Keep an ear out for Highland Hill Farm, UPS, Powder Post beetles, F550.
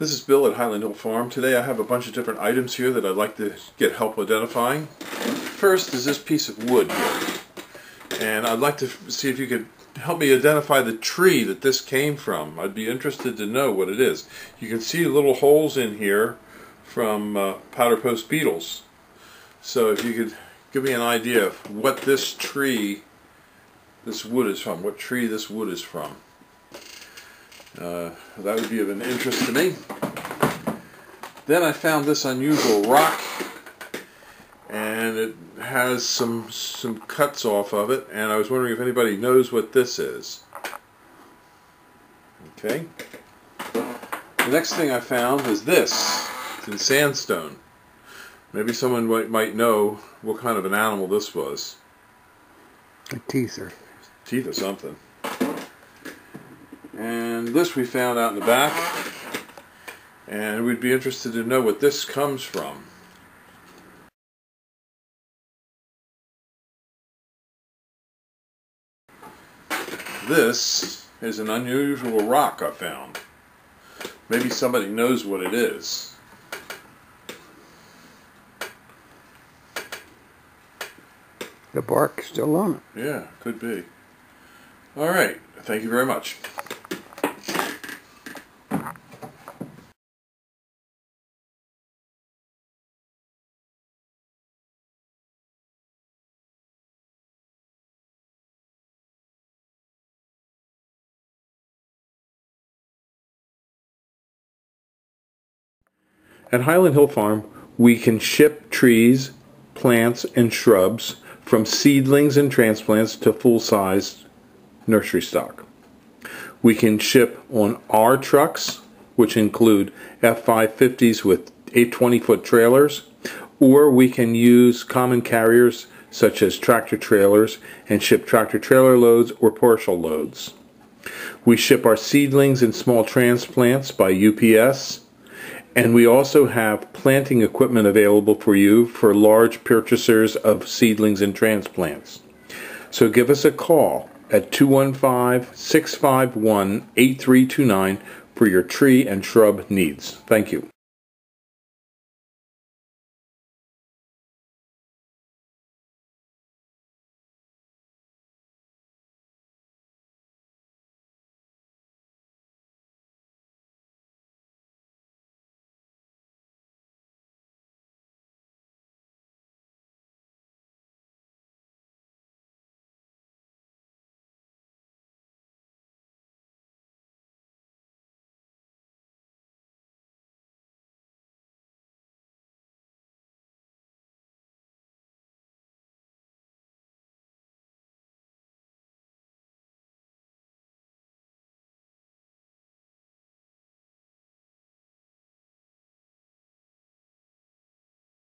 This is Bill at Highland Hill Farm. Today I have a bunch of different items here that I'd like to get help identifying. First is this piece of wood here. And I'd like to see if you could help me identify the tree that this came from. I'd be interested to know what it is. You can see little holes in here from Powder Post beetles. So if you could give me an idea of what this wood is from. That would be of an interest to me. Then I found this unusual rock, and it has some cuts off of it, and I was wondering if anybody knows what this is. Okay. The next thing I found is this. It's in sandstone. Maybe someone might know what kind of an animal this was. A teether. Teeth or something. And this we found out in the back, and we'd be interested to know what this comes from. This is an unusual rock I found. Maybe somebody knows what it is. The bark's still on it. Yeah, could be. All right, thank you very much. At Highland Hill Farm, we can ship trees, plants, and shrubs from seedlings and transplants to full-sized nursery stock. We can ship on our trucks, which include F550s with 820-foot trailers, or we can use common carriers such as tractor trailers and ship tractor trailer loads or partial loads. We ship our seedlings and small transplants by UPS. And we also have planting equipment available for you for large purchasers of seedlings and transplants. So give us a call at 215-651-8329 for your tree and shrub needs. Thank you.